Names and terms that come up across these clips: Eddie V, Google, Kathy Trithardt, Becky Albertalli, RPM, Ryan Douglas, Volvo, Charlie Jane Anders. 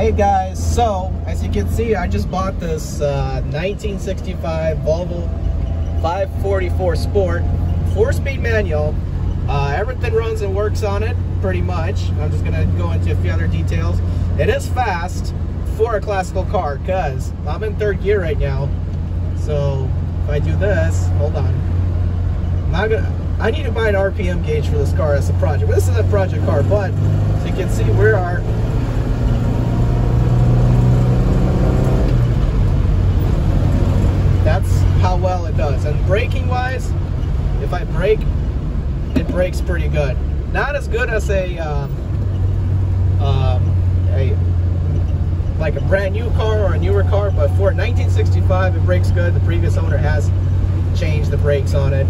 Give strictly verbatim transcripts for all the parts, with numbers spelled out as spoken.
Hey guys, so as you can see, I just bought this uh, nineteen sixty-five Volvo five forty-four Sport, four-speed manual. Uh, everything runs and works on it, pretty much. I'm just gonna go into a few other details. It is fast for a classical car, cause I'm in third gear right now. So if I do this, hold on. I'm not gonna, I need to buy an R P M gauge for this car as a project. But this is a project car, but as you can see, we are. How well it does. And braking wise, if I brake, it brakes pretty good. Not as good as a, um, um, a like a brand new car or a newer car, but for nineteen sixty-five it brakes good. The previous owner has changed the brakes on it.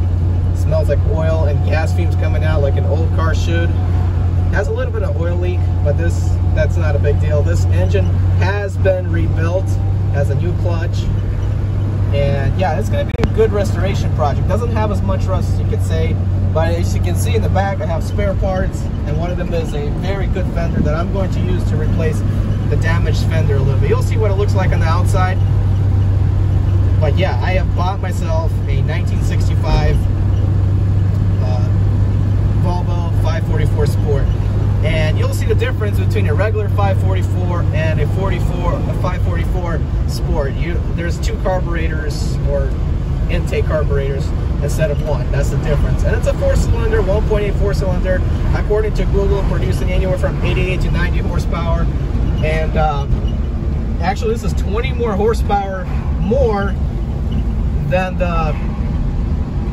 It smells like oil and gas fumes coming out like an old car should. It has a little bit of oil leak, but this that's not a big deal. This engine has been rebuilt, has a new clutch. And yeah, it's going to be a good restoration project. Doesn't have as much rust as you could say, but as you can see in the back, I have spare parts, and one of them is a very good fender that I'm going to use to replace the damaged fender a little bit. You'll see what it looks like on the outside. But yeah, I have bought myself a nineteen sixty-five uh, Volvo five forty-four Sport, and you'll see the difference between a regular five forty-four and a five forty-four Sport. You, there's two carburetors or intake carburetors instead of one. That's the difference. And it's a four-cylinder, one point eight four cylinder. According to Google, producing anywhere from eighty-eight to ninety horsepower. And um, actually, this is twenty more horsepower more than the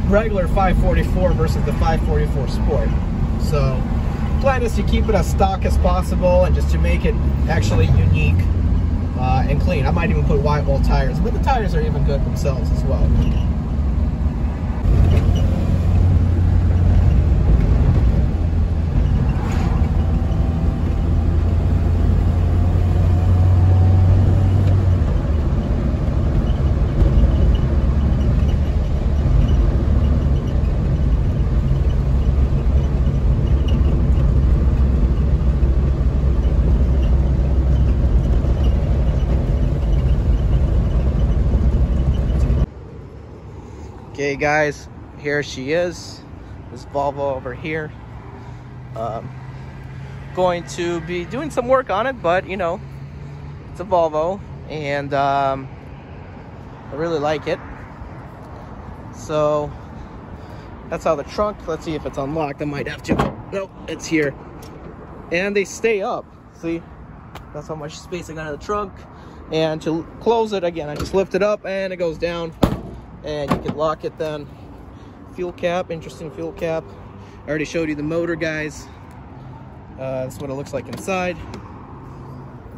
regular five forty-four versus the five forty-four Sport. So plan is to keep it as stock as possible and just to make it actually unique uh, and clean. I might even put white wall tires, but the tires are even good themselves as well. Okay guys, here she is, this Volvo over here. Um, going to be doing some work on it, but you know, it's a Volvo, and um, I really like it. So that's how the trunk, let's see if it's unlocked, I might have to, nope, it's here. And they stay up, see, that's how much space I got in the trunk. And to close it, again, I just lift it up and it goes down. And you can lock it then. Fuel cap, interesting fuel cap. I already showed you the motor, guys. Uh, that's what it looks like inside.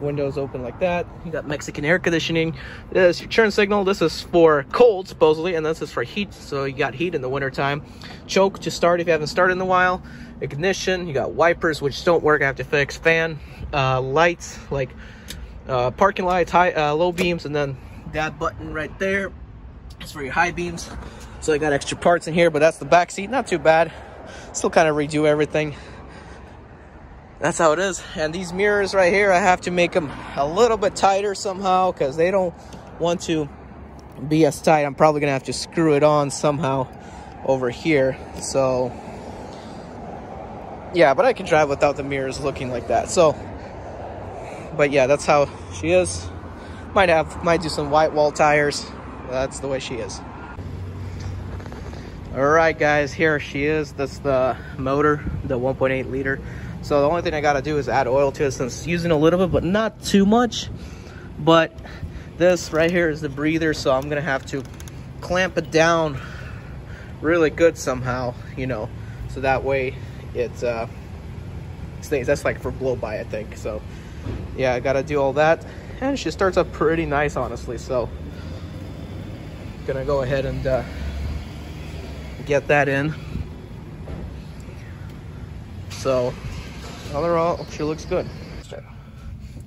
Windows open like that. You got Mexican air conditioning. This is your turn signal. This is for cold, supposedly, and this is for heat. So you got heat in the wintertime. Choke to start if you haven't started in a while. Ignition. You got wipers, which don't work. I have to fix. Fan. Uh, lights, like uh, parking lights, high, uh, low beams, and then that button right there. It's for your high beams. So I got extra parts in here, but that's the back seat. Not too bad. Still kind of redo everything. That's how it is. And these mirrors right here, I have to make them a little bit tighter somehow because they don't want to be as tight. I'm probably going to have to screw it on somehow over here. So, yeah, but I can drive without the mirrors looking like that. So, but yeah, that's how she is. Might have, might do some white wall tires. That's the way she is. All right guys, here she is. That's the motor, the one point eight liter. So the only thing I gotta do is add oil to it, since using a little bit, but not too much. But this right here is the breather, so I'm gonna have to clamp it down really good somehow, you know, so that way it uh, stays. That's like for blow by, I think. So yeah, I gotta do all that. And she starts up pretty nice, honestly, so. Gonna go ahead and uh, get that in. So overall she looks good.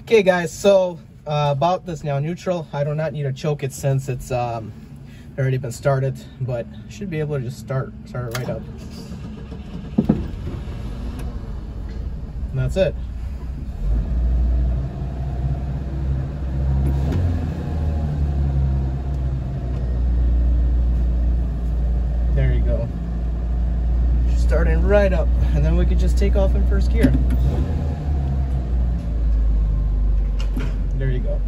Okay guys, so uh, about this now, neutral, I do not need to choke it since it's um, already been started, but should be able to just start start it right up, and that's it. go. Starting right up, and then we can just take off in first gear. There you go.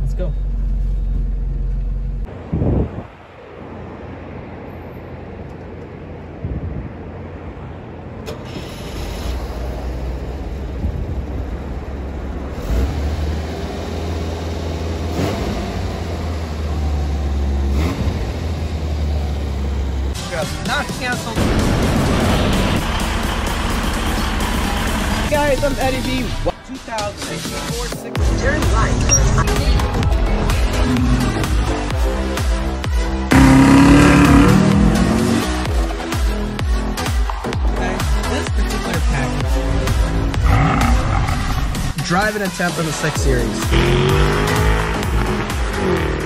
Let's go. Not canceled. Guys, I'm Eddie V. two thousand eighteen Ford Journey Light. This particular package. Drive an attempt on the six series.